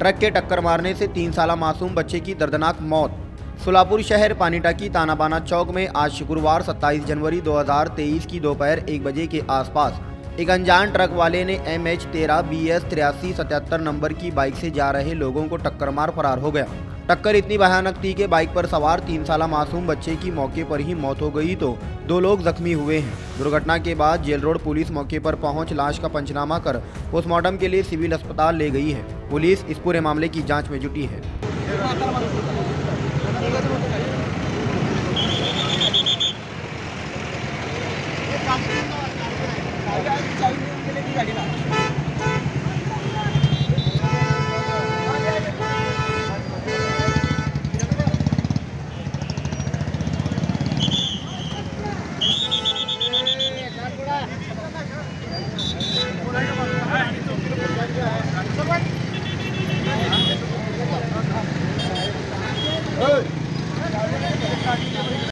Truck के टक्कर मारने से 3 साल मासूम बच्चे की दर्दनाक मौत। सोलापुर शहर पानीटाकी तानाबाना चौक में आज शुक्रवार 27 जनवरी 2023 की दोपहर 1 बजे के आसपास एक अनजान ट्रक वाले ने MH-13 BS-8377 नंबर की बाइक से जा रहे लोगों को टक्कर मार फरार हो गया। टक्कर इतनी भयानक थी कि बाइक पर सवार 3 साल मासूम बच्चे की मौके पर ही मौत हो गई तो 2 लोग जख्मी हुए हैं। दुर्घटना के बाद जेल रोड पुलिस मौके पर पहुंच लाश का पंचनामा कर पोस्टमार्टम के लिए सिविल अस्पताल ले गई है। पुलिस इस पूरे मामले की जांच में जुटी है।